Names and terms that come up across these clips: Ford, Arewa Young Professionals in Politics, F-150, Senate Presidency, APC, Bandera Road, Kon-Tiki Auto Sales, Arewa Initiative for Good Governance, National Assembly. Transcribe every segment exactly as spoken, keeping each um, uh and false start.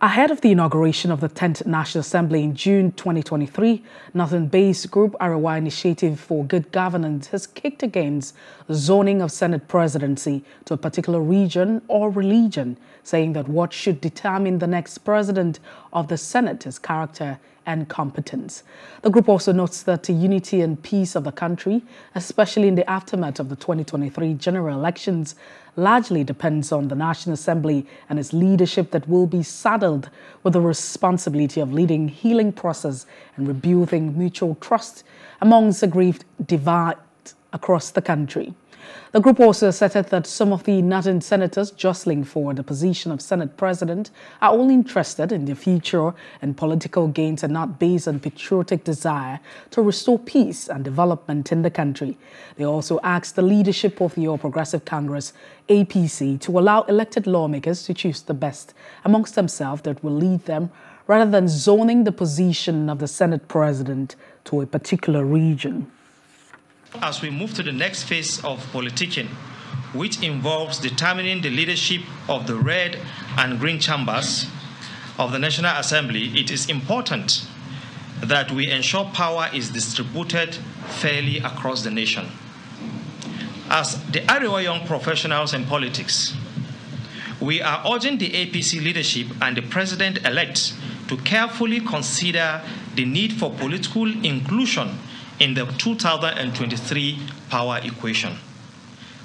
Ahead of the inauguration of the tenth National Assembly in June twenty twenty-three, Northern-based group Arewa Initiative for Good Governance has kicked against zoning of Senate presidency to a particular region or religion, saying that what should determine the next president of the Senate is character and competence. The group also notes that the unity and peace of the country, especially in the aftermath of the twenty twenty-three general elections, largely depends on the National Assembly and its leadership that will be saddled with the responsibility of leading healing process and rebuilding mutual trust amongst aggrieved divide across the country. The group also asserted that some of the incumbent senators jostling for the position of Senate President are only interested in their future and political gains and not based on patriotic desire to restore peace and development in the country. They also asked the leadership of the All Progressive Congress, A P C, to allow elected lawmakers to choose the best amongst themselves that will lead them rather than zoning the position of the Senate President to a particular region. As we move to the next phase of politicking, which involves determining the leadership of the red and green chambers of the National Assembly, it is important that we ensure power is distributed fairly across the nation. As the Arewa Young Professionals in Politics, we are urging the A P C leadership and the president-elect to carefully consider the need for political inclusion in the two thousand twenty-three power equation.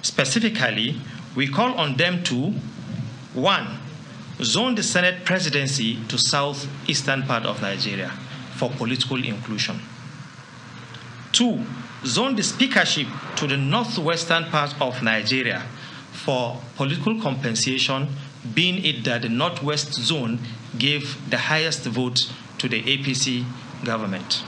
Specifically, we call on them to, one, zone the Senate presidency to southeastern part of Nigeria for political inclusion. Two, zone the speakership to the northwestern part of Nigeria for political compensation, being it that the northwest zone gave the highest vote to the A P C government.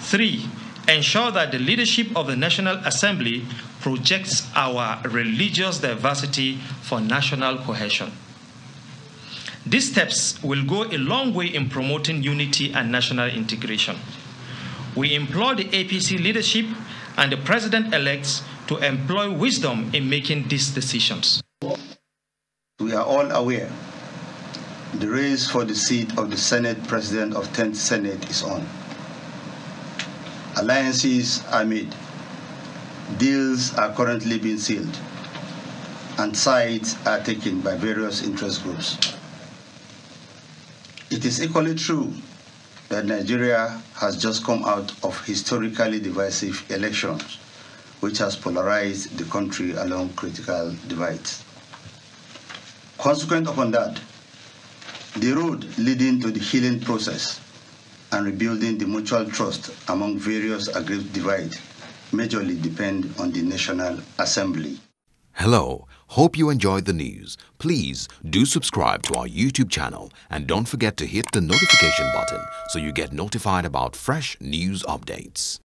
Three, ensure that the leadership of the National Assembly projects our religious diversity for national cohesion. These steps will go a long way in promoting unity and national integration. We implore the A P C leadership and the president-elect to employ wisdom in making these decisions. We are all aware the race for the seat of the Senate President of tenth Senate is on. Alliances are made, deals are currently being sealed, and sides are taken by various interest groups. It is equally true that Nigeria has just come out of historically divisive elections, which has polarized the country along critical divides. Consequent upon that, the road leading to the healing process and rebuilding the mutual trust among various aggrieved divides majorly depend on the National Assembly. Hello, hope you enjoyed the news. Please do subscribe to our YouTube channel and don't forget to hit the notification button so you get notified about fresh news updates.